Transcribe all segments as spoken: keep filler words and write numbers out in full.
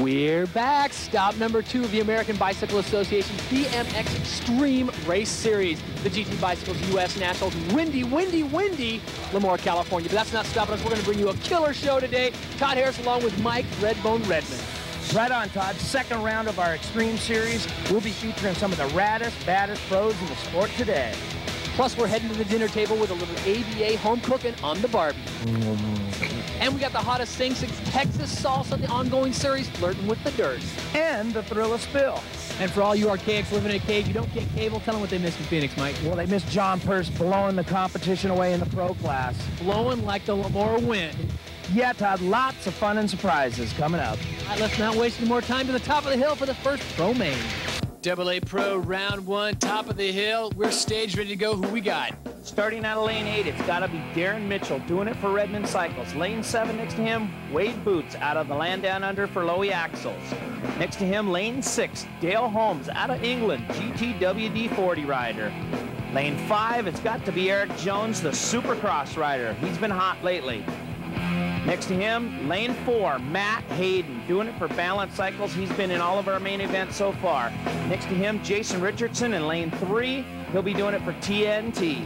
We're back. Stop number two of the American Bicycle Association B M X Extreme Race Series. The G T Bicycles U S Nationals. Windy, windy, windy Lemoore, California. But that's not stopping us. We're going to bring you a killer show today. Todd Harris along with Mike Redbone Redmond. Right on, Todd. Second round of our Extreme Series. We'll be featuring some of the raddest, baddest pros in the sport today. Plus, we're heading to the dinner table with a little A B A home cooking on the Barbie. And we got the hottest thing since Texas salsa, the ongoing series, Flirting with the Dirt. And the Thrill of Spill. And for all you archaics living in a cave, you don't get cable, tell them what they missed in Phoenix, Mike. Well, they missed John Purse blowing the competition away in the pro class. Blowing like the Lemoore wind. Yeah, Todd, lots of fun and surprises coming up. All right, let's not waste any more time. To the top of the hill for the first pro main. Double A Pro round one, top of the hill. We're staged, ready to go. Who we got? Starting out of lane eight, it's got to be Darrin Mitchell doing it for Redman Cycles. Lane seven next to him, Wade Bootes out of the land down under for Lowe Axles. Next to him, lane six, Dale Holmes out of England, G T W D forty rider. Lane five, it's got to be Eric Jones, the Supercross rider. He's been hot lately. Next to him, lane four, Matt Hayden, doing it for Balance Cycles. He's been in all of our main events so far. Next to him, Jason Richardson in lane three. He'll be doing it for T N T.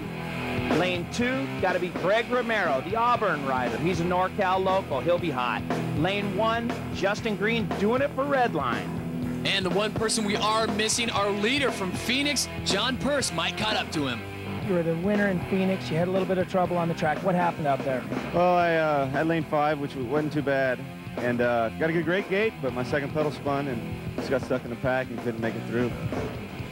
Lane two, got to be Greg Romero, the Auburn rider. He's a NorCal local. He'll be hot. Lane one, Justin Green, doing it for Redline. And the one person we are missing, our leader from Phoenix, John Purse. Mike caught up to him. You were the winner in Phoenix. You had a little bit of trouble on the track. What happened out there? Well, I uh, had lane five, which wasn't too bad, and uh, got a good great gate, but my second pedal spun and just got stuck in the pack and couldn't make it through.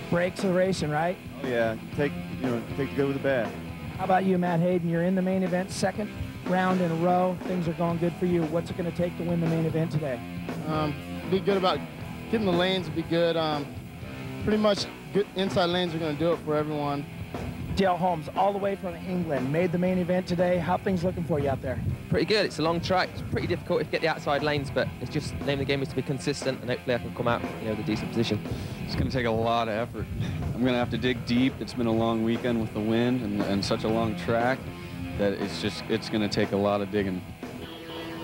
Brakes are racing, right? Oh, yeah. Take, you know, take the good with the bad. How about you, Matt Hayden? You're in the main event, second round in a row. Things are going good for you. What's it going to take to win the main event today? Um, be good about getting the lanes. Be good. Um, pretty much good inside lanes are going to do it for everyone. Dale Holmes, all the way from England, made the main event today. How things looking for you out there? Pretty good. It's a long track. It's pretty difficult to get the outside lanes, but it's just the name of the game is to be consistent, and hopefully I can come out, you know, with a decent position. It's going to take a lot of effort. I'm going to have to dig deep. It's been a long weekend with the wind and, and such a long track that it's just it's going to take a lot of digging.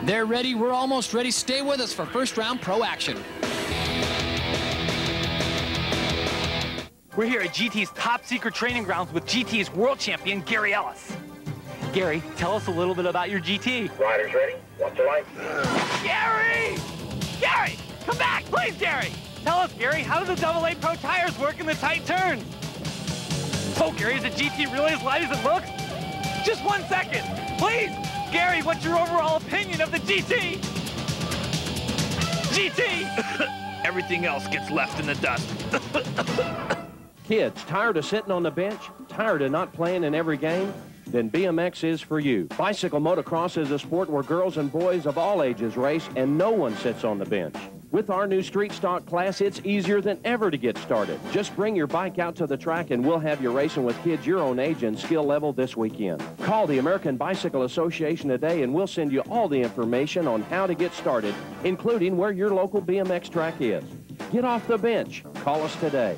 They're ready. We're almost ready. Stay with us for first round pro action. We're here at G T's top secret training grounds with G T's world champion, Gary Ellis. Gary, tell us a little bit about your G T. Riders ready? What's the light? Gary! Gary! Come back, please, Gary! Tell us, Gary, how do the double A Pro tires work in the tight turns? Oh, Gary, is the G T really as light as it looks? Just one second, please! Gary, what's your overall opinion of the G T? G T! Everything else gets left in the dust. Kids, tired of sitting on the bench, tired of not playing in every game? Then B M X is for you. Bicycle motocross is a sport where girls and boys of all ages race, and no one sits on the bench. With our new street stock class, it's easier than ever to get started. Just bring your bike out to the track, and we'll have you racing with kids your own age and skill level this weekend. Call the American Bicycle Association today, and we'll send you all the information on how to get started, including where your local B M X track is. Get off the bench. Call us today.